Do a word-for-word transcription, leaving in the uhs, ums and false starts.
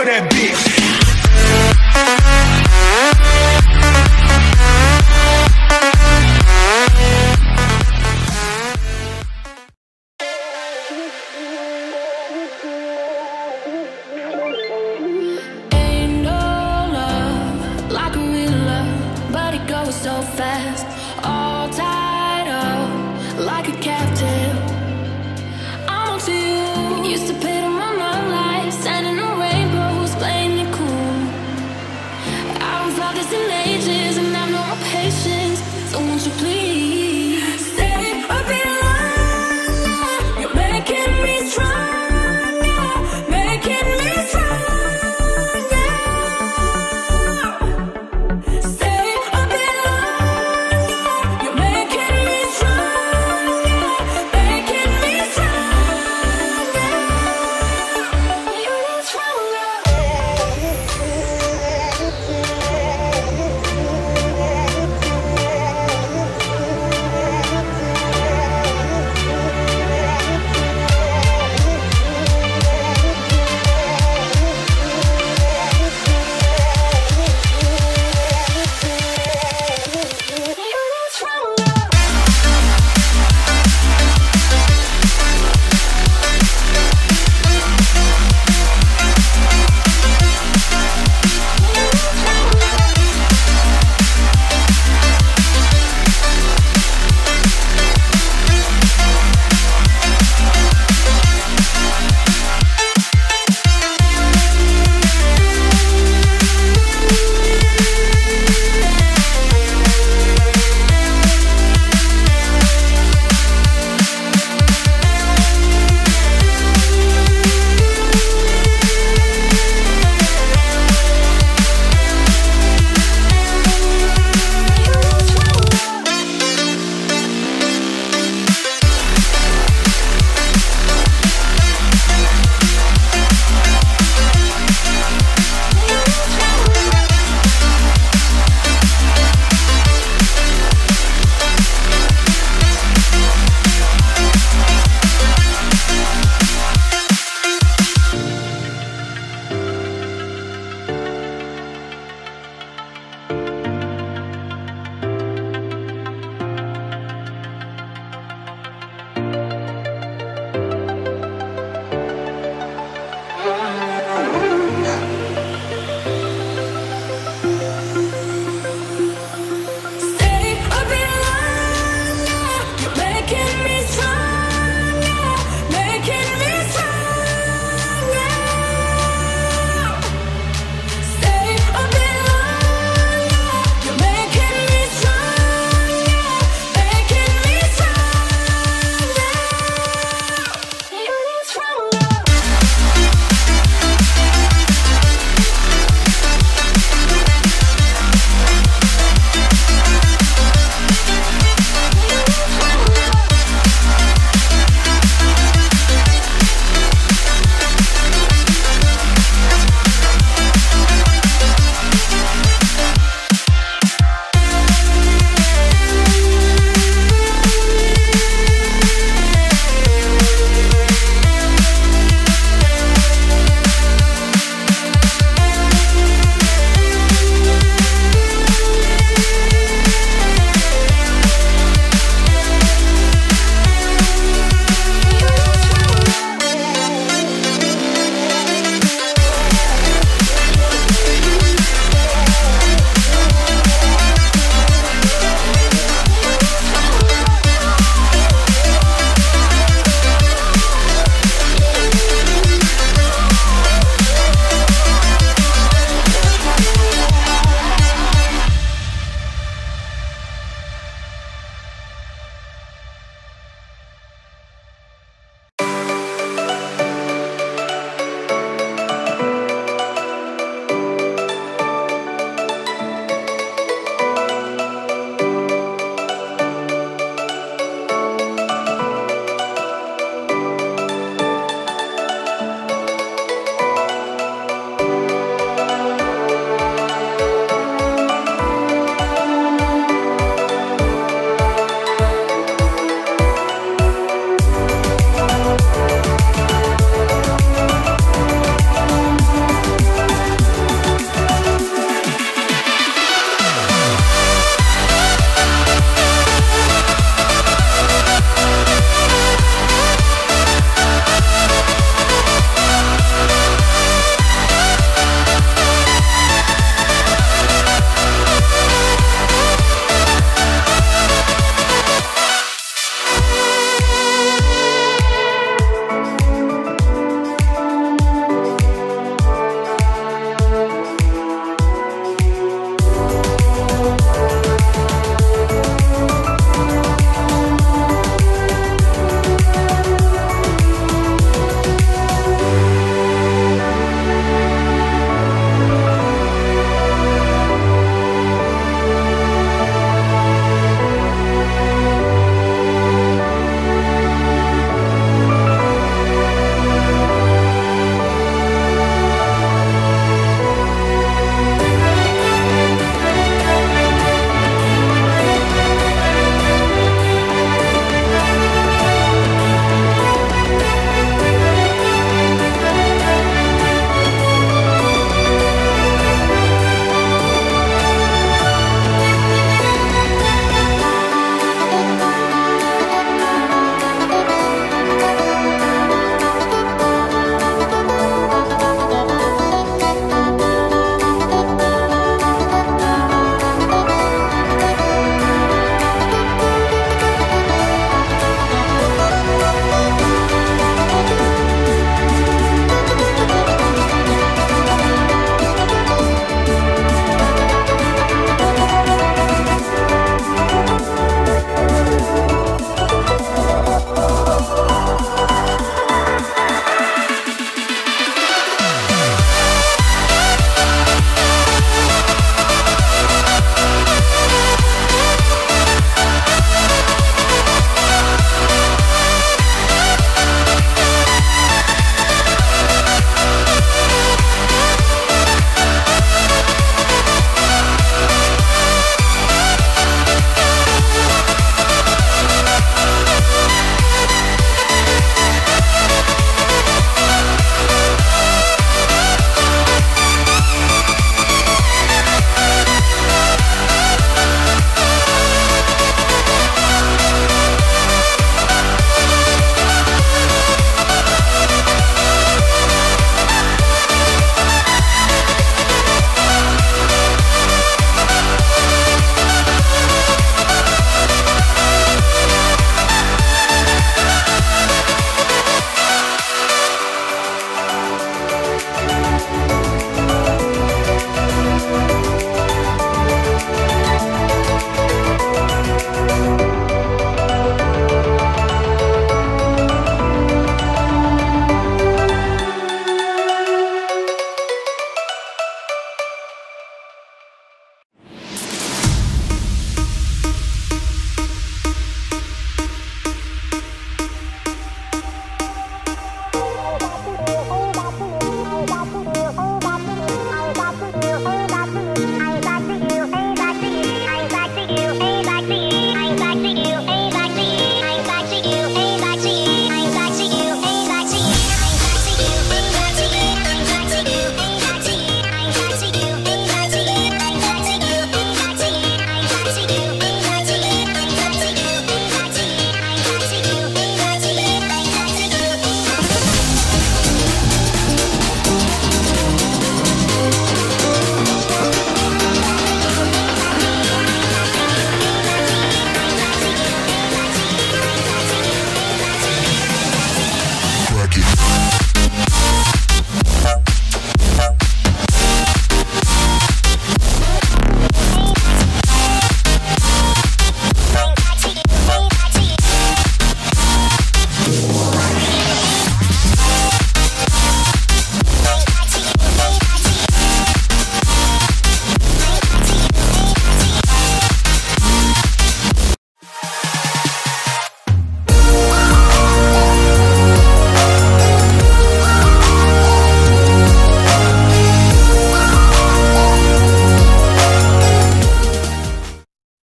kill that bitch.